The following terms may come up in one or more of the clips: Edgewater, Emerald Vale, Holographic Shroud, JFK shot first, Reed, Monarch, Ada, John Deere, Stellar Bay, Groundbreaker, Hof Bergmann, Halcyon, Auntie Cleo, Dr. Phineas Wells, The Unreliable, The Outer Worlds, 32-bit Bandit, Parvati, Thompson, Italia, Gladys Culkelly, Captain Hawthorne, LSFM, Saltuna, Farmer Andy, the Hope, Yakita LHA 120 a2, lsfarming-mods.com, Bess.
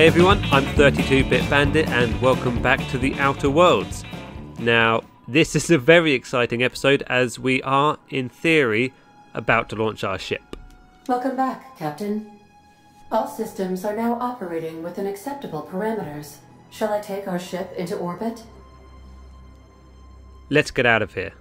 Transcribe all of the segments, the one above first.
Hey everyone, I'm 32-bit Bandit and welcome back to The Outer Worlds. Now, this is a very exciting episode as we are, in theory, about to launch our ship. Welcome back, Captain. All systems are now operating within acceptable parameters. Shall I take our ship into orbit? Let's get out of here.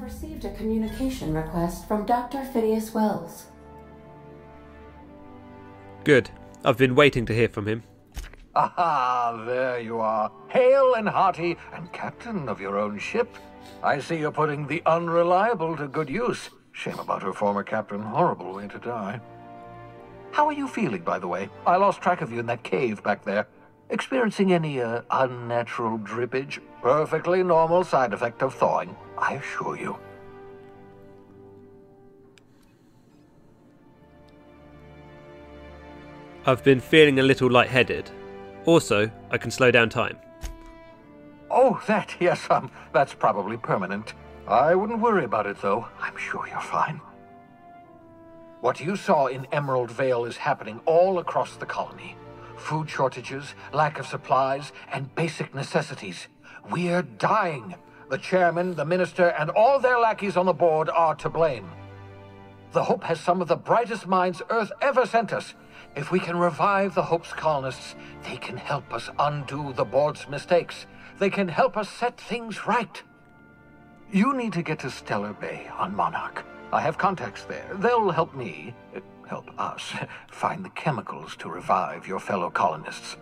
Received a communication request from Dr. Phineas Wells. Good. I've been waiting to hear from him. Aha, there you are. Hail and hearty and captain of your own ship. I see you're putting the Unreliable to good use. Shame about her former captain. Horrible way to die. How are you feeling, by the way? I lost track of you in that cave back there. Experiencing any unnatural drippage? Perfectly normal side effect of thawing, I assure you. I've been feeling a little lightheaded. Also, I can slow down time. Oh, that, yes, that's probably permanent. I wouldn't worry about it, though. I'm sure you're fine. What you saw in Emerald Vale is happening all across the colony. Food shortages, lack of supplies, and basic necessities. We're dying. The chairman, the minister, and all their lackeys on the board are to blame. The Hope has some of the brightest minds Earth ever sent us. If we can revive the Hope's colonists, they can help us undo the board's mistakes. They can help us set things right. You need to get to Stellar Bay on Monarch. I have contacts there. They'll help me, help us, find the chemicals to revive your fellow colonists.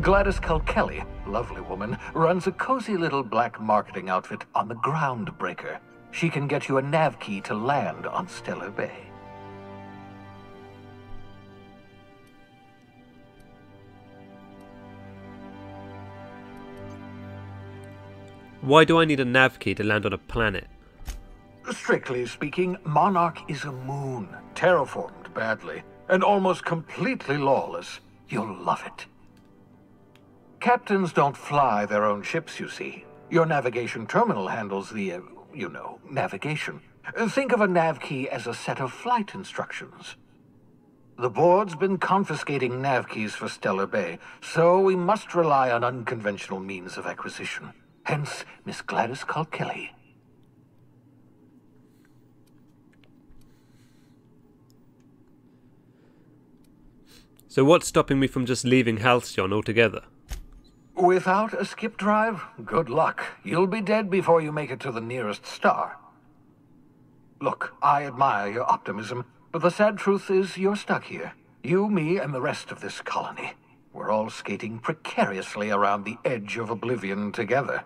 Gladys Culkelly, lovely woman, runs a cozy little black marketing outfit on the Groundbreaker. She can get you a nav key to land on Stellar Bay. Why do I need a nav key to land on a planet? Strictly speaking, Monarch is a moon, terraformed badly, and almost completely lawless. You'll love it. Captains don't fly their own ships, you see. Your navigation terminal handles the, you know, navigation. Think of a nav key as a set of flight instructions. The board's been confiscating nav keys for Stellar Bay, so we must rely on unconventional means of acquisition. Hence, Miss Gladys Culkelly. So what's stopping me from just leaving Halcyon altogether? Without a skip drive, good luck. You'll be dead before you make it to the nearest star. Look, I admire your optimism, but the sad truth is you're stuck here. You, me, and the rest of this colony. We're all skating precariously around the edge of oblivion together.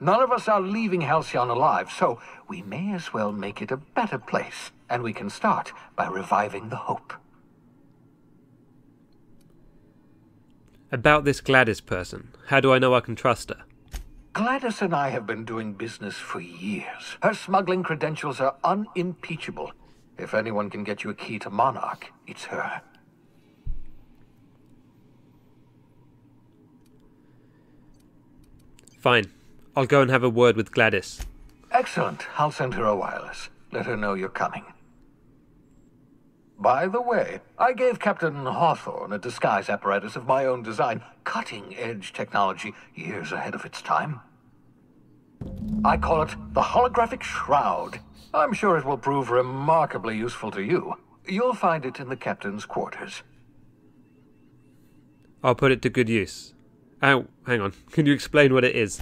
None of us are leaving Halcyon alive, so we may as well make it a better place. And we can start by reviving the Hope. About this Gladys person, how do I know I can trust her? Gladys and I have been doing business for years. Her smuggling credentials are unimpeachable. If anyone can get you a key to Monarch, it's her. Fine. I'll go and have a word with Gladys. Excellent. I'll send her a wireless. Let her know you're coming. By the way, I gave Captain Hawthorne a disguise apparatus of my own design, cutting-edge technology years ahead of its time. I call it the Holographic Shroud. I'm sure it will prove remarkably useful to you. You'll find it in the captain's quarters. I'll put it to good use. Oh, hang on. Can you explain what it is?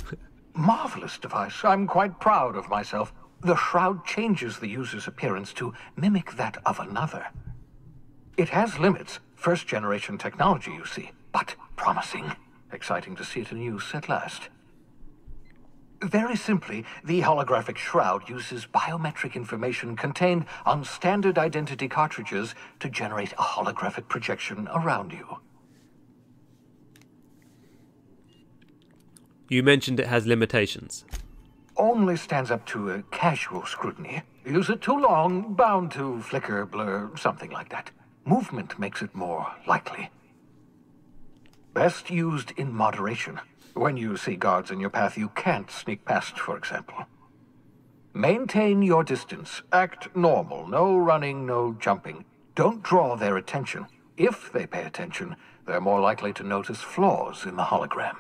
Marvelous device. I'm quite proud of myself. The shroud changes the user's appearance to mimic that of another. It has limits. First-generation technology, you see. But promising. Exciting to see it in use at last. Very simply, the holographic shroud uses biometric information contained on standard identity cartridges to generate a holographic projection around you. You mentioned it has limitations. Only stands up to a casual scrutiny. Use it too long, bound to flicker, blur, something like that. Movement makes it more likely. Best used in moderation. When you see guards in your path, you can't sneak past, for example. Maintain your distance. Act normal. No running, no jumping. Don't draw their attention. If they pay attention, they're more likely to notice flaws in the hologram.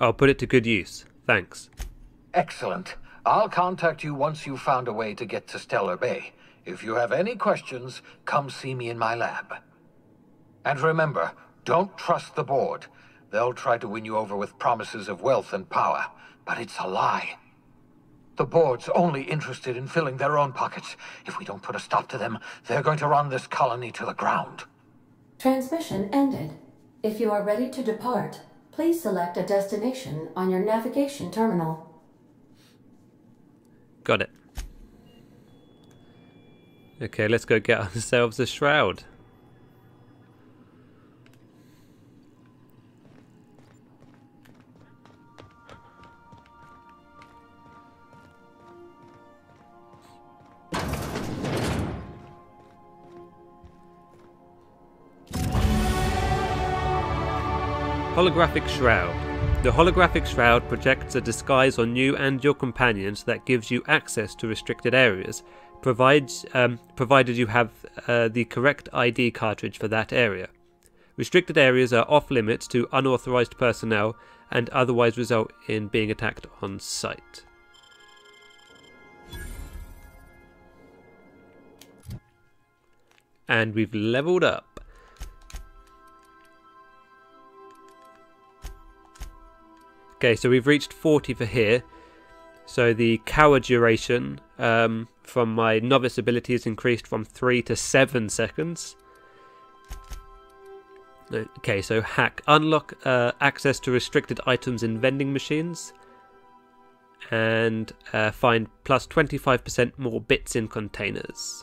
I'll put it to good use. Thanks. Excellent. I'll contact you once you've found a way to get to Stellar Bay. If you have any questions, come see me in my lab. And remember, don't trust the board. They'll try to win you over with promises of wealth and power, but it's a lie. The board's only interested in filling their own pockets. If we don't put a stop to them, they're going to run this colony to the ground. Transmission ended. If you are ready to depart, please select a destination on your navigation terminal. Got it. Okay, let's go get ourselves a shroud. Holographic Shroud. The holographic shroud projects a disguise on you and your companions that gives you access to restricted areas, provided you have the correct ID cartridge for that area. Restricted areas are off limits to unauthorized personnel and otherwise result in being attacked on sight. And we've leveled up. Okay, so we've reached 40 for here, so the cower duration from my novice ability is increased from 3 to 7 seconds. Okay, so hack. Unlock access to restricted items in vending machines and find plus 25% more bits in containers.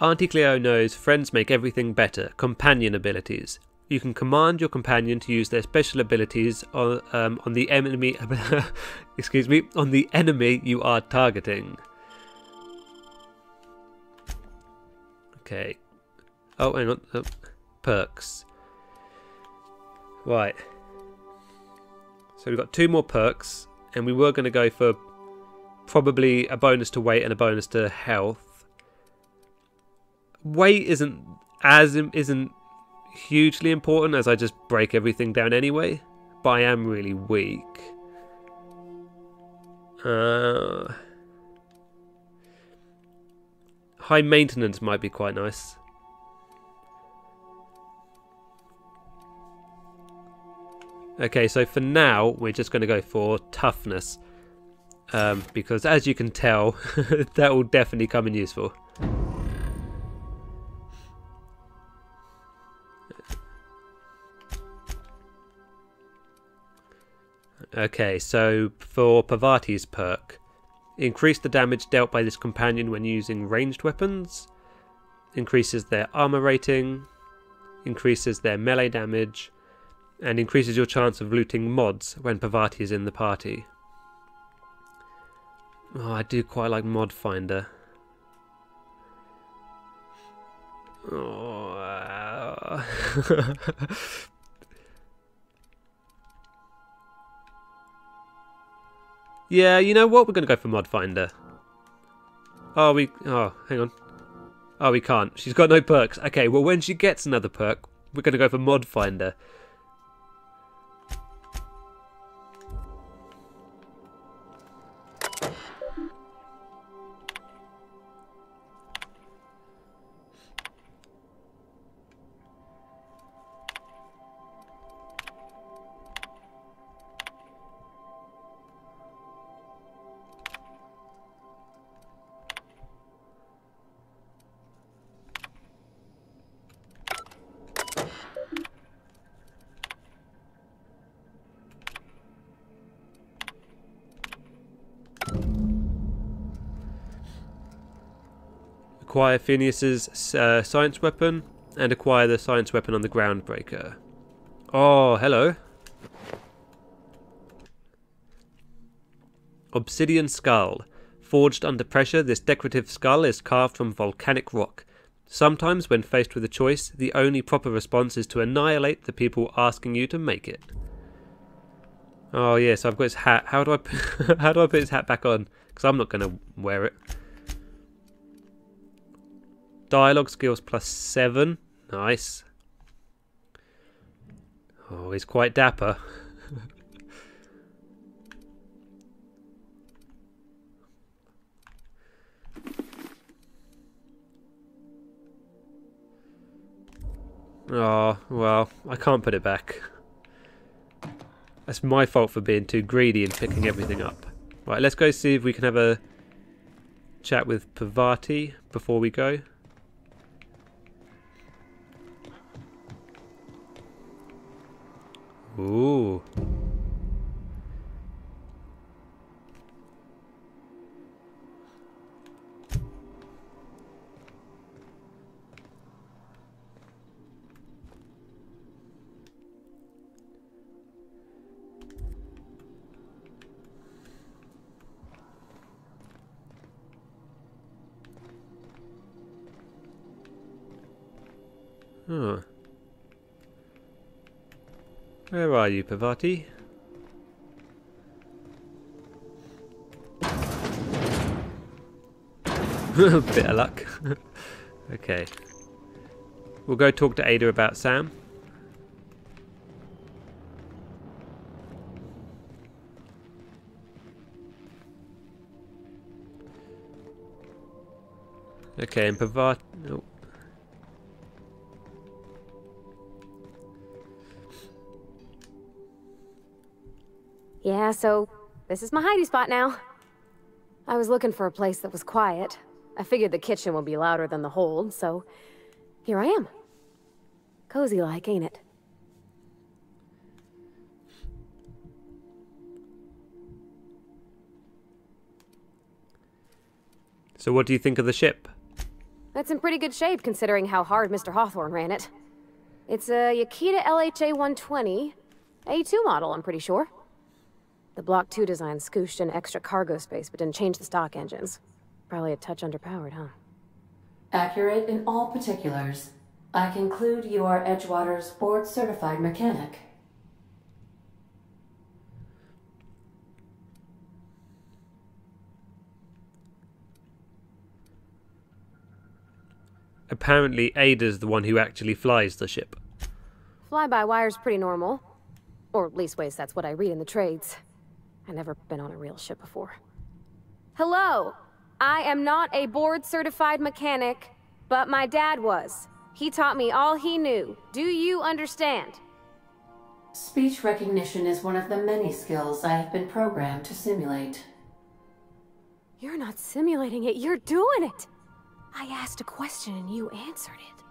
Auntie Cleo knows friends make everything better. Companion abilities. You can command your companion to use their special abilities on the enemy. Excuse me, on the enemy you are targeting. Okay. Oh, hang on. Oh, perks. Right. So we've got 2 more perks, and we were going to go for probably a bonus to weight and a bonus to health. Weight isn't hugely important as I just break everything down anyway, but I am really weak. High maintenance might be quite nice. Okay, so for now we're just going to go for toughness, because as you can tell, that will definitely come in useful. Okay, so for Parvati's perk, increase the damage dealt by this companion when using ranged weapons, increases their armor rating, increases their melee damage, and increases your chance of looting mods when Parvati is in the party. Oh, I do quite like Mod Finder. Oh. Yeah, you know what? We're going to go for Mod Finder. Oh, hang on. Oh, we can't. She's got no perks. Okay, well, when she gets another perk, we're going to go for Mod Finder. Acquire Phineas's science weapon and acquire the science weapon on the Groundbreaker. Oh, hello. Obsidian Skull. Forged under pressure, this decorative skull is carved from volcanic rock. Sometimes, when faced with a choice, the only proper response is to annihilate the people asking you to make it. Oh yes, I've got his hat. How do I put, how do I put his hat back on? Because I'm not going to wear it. Dialogue skills +7. Nice. Oh, he's quite dapper. Oh, well, I can't put it back. That's my fault for being too greedy and picking everything up. Right, let's go see if we can have a chat with Parvati before we go. Ooh. Huh. Where are you, Parvati? Bit of luck. Okay. We'll go talk to Ada about Sam. Okay, and Parvati... Oh. Yeah, so this is my hidey spot now. I was looking for a place that was quiet. I figured the kitchen would be louder than the hold, so here I am. Cozy like, ain't it? So what do you think of the ship? That's in pretty good shape considering how hard Mr. Hawthorne ran it. It's a Yakita LHA 120 a2 model, I'm pretty sure. The Block 2 design scooshed in extra cargo space, but didn't change the stock engines. Probably a touch underpowered, huh? Accurate in all particulars. I conclude you are Edgewater's board-certified mechanic. Apparently, Ada's the one who actually flies the ship. Fly-by-wire's pretty normal. Or leastways, that's what I read in the trades. I've never been on a real ship before. Hello! I am not a board-certified mechanic, but my dad was. He taught me all he knew. Do you understand? Speech recognition is one of the many skills I have been programmed to simulate. You're not simulating it, you're doing it! I asked a question and you answered it.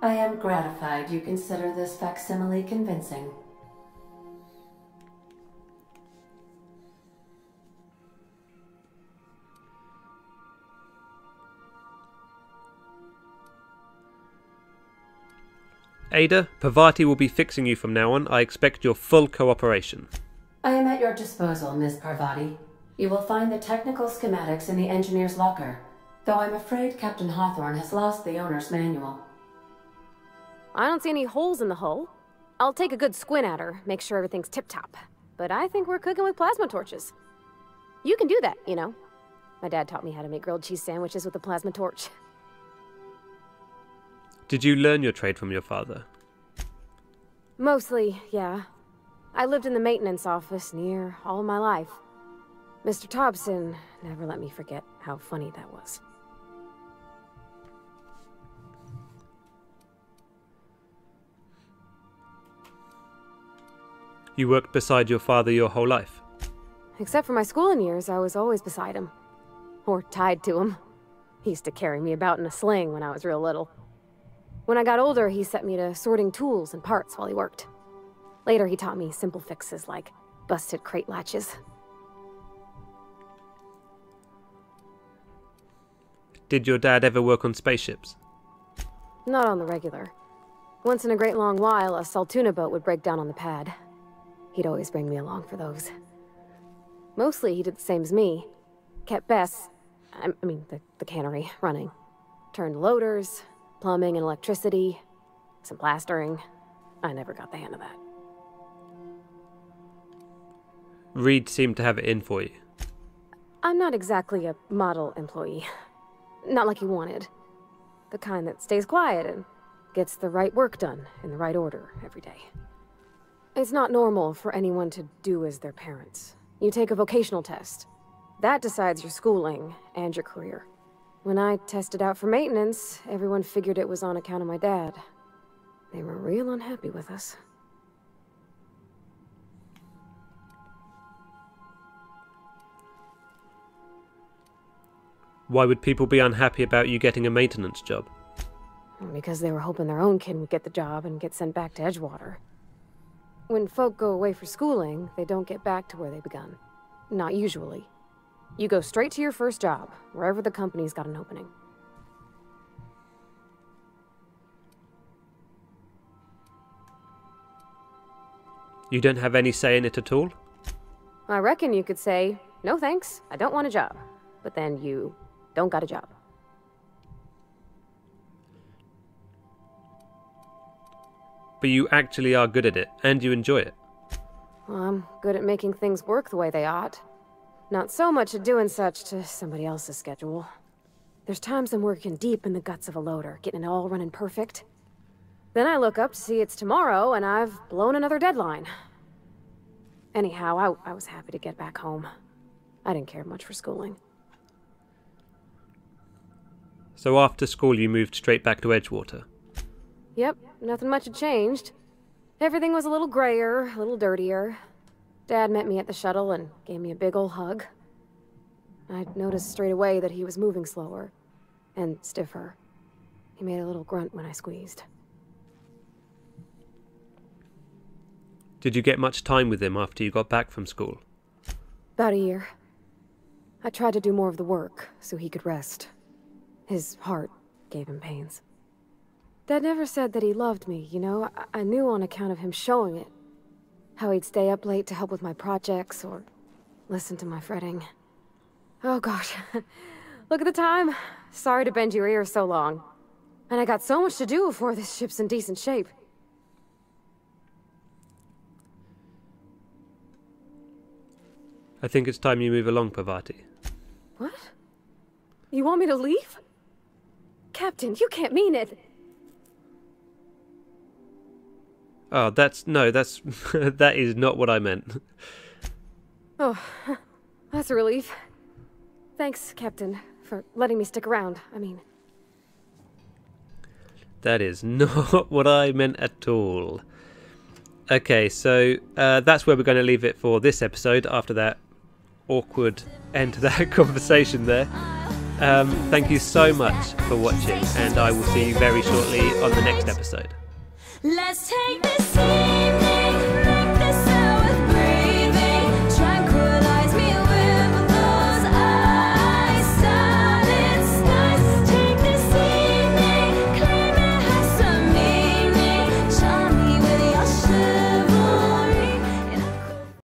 I am gratified you consider this facsimile convincing. Ada, Parvati will be fixing you from now on. I expect your full cooperation. I am at your disposal, Miss Parvati. You will find the technical schematics in the engineer's locker, though I'm afraid Captain Hawthorne has lost the owner's manual. I don't see any holes in the hull. I'll take a good squint at her, make sure everything's tip-top. But I think we're cooking with plasma torches. You can do that, you know. My dad taught me how to make grilled cheese sandwiches with a plasma torch. Did you learn your trade from your father? Mostly, yeah. I lived in the maintenance office near all my life. Mr. Thompson never let me forget how funny that was. You worked beside your father your whole life? Except for my schooling years, I was always beside him. Or tied to him. He used to carry me about in a sling when I was real little. When I got older, he set me to sorting tools and parts while he worked. Later, he taught me simple fixes like busted crate latches. Did your dad ever work on spaceships? Not on the regular. Once in a great long while, a Saltuna boat would break down on the pad. He'd always bring me along for those. Mostly he did the same as me. Kept Bess, I mean the cannery, running. Turned loaders, plumbing and electricity, some plastering. I never got the hang of that. Reed seemed to have it in for you. I'm not exactly a model employee. Not like he wanted. The kind that stays quiet and gets the right work done in the right order every day. It's not normal for anyone to do as their parents. You take a vocational test. That decides your schooling and your career. When I tested out for maintenance, everyone figured it was on account of my dad. They were real unhappy with us. Why would people be unhappy about you getting a maintenance job? Because they were hoping their own kid would get the job and get sent back to Edgewater. When folk go away for schooling, they don't get back to where they begun. Not usually. You go straight to your first job, wherever the company's got an opening. You don't have any say in it at all? I reckon you could say, no thanks, I don't want a job. But then you don't got a job. But you actually are good at it, and you enjoy it. Well, I'm good at making things work the way they ought. Not so much at doing such to somebody else's schedule. There's times I'm working deep in the guts of a loader, getting it all running perfect. Then I look up to see it's tomorrow, and I've blown another deadline. Anyhow, I was happy to get back home. I didn't care much for schooling. So after school, you moved straight back to Edgewater? Yep, nothing much had changed. Everything was a little grayer, a little dirtier. Dad met me at the shuttle and gave me a big old hug. I'd noticed straight away that he was moving slower and stiffer. He made a little grunt when I squeezed. Did you get much time with him after you got back from school? About a year. I tried to do more of the work so he could rest. His heart gave him pains. Dad never said that he loved me, you know? I knew on account of him showing it. How he'd stay up late to help with my projects or listen to my fretting. Oh gosh, look at the time. Sorry to bend your ear so long. And I got so much to do before this ship's in decent shape. I think it's time you move along, Parvati. What? You want me to leave? Captain, you can't mean it! Oh, no, that is not what I meant. Oh, that's a relief. Thanks, Captain, for letting me stick around, I mean. That is not what I meant at all. Okay, so that's where we're going to leave it for this episode, after that awkward end to that conversation there. Thank you so much for watching, and I will see you very shortly on the next episode. Let's take this in.